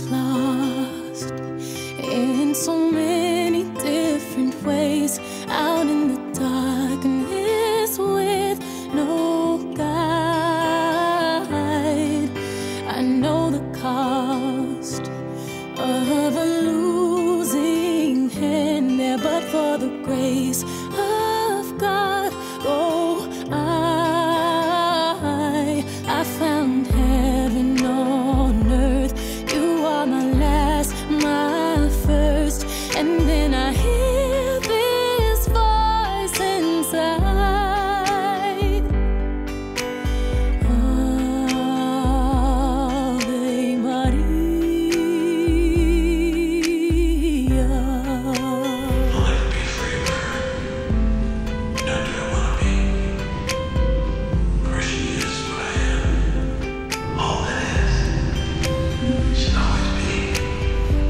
was lost in so many different ways, out in the darkness with no guide. I know the cost of a losing hand there, but for the grace of God, oh, I found heaven on earth. You are my last, my first, and then I hear this voice inside. Ave Maria. Let it be free word. Not do I want to be. For she is who I am. All that is. She'll always be.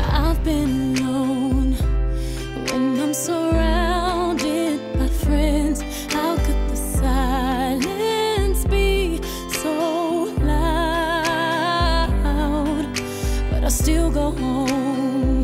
I've been alone when I'm surrounded by friends. How could the silence be so loud? But I still go home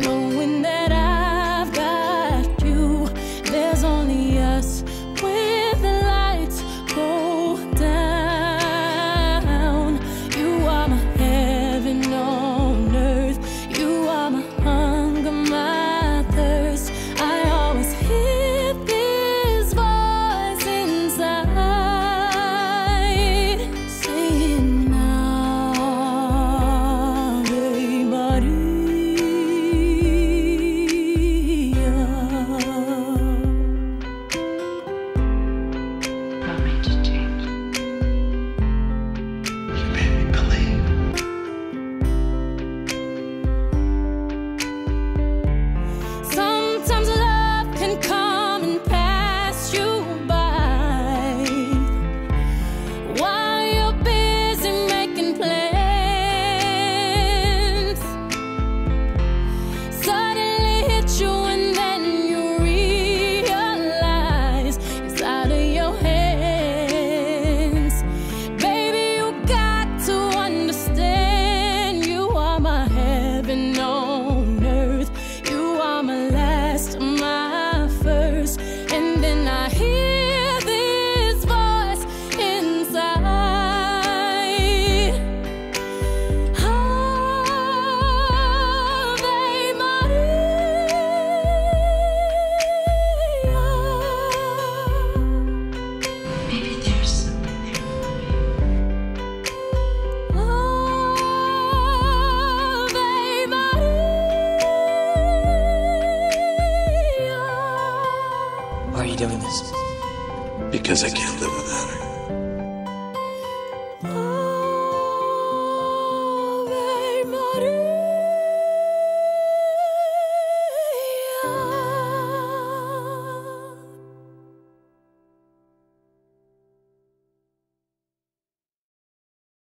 knowing that I've got you. There's only us when the lights go down. You are my heaven on earth. You are my hunger, my thirst. I always hear this voice inside saying, Ave Maria. Help me to change. You made me believe. Sometimes love can come and pass you by while you're busy making plans. Suddenly hit you, and then you realize it's out of your hands. Baby, you got to understand, you are my heaven on earth. You are my last, my first, and then I hear this voice inside. Ave Maria. Maybe there's something there for me. Ave Maria. Why are you doing this? Because I can't live without her.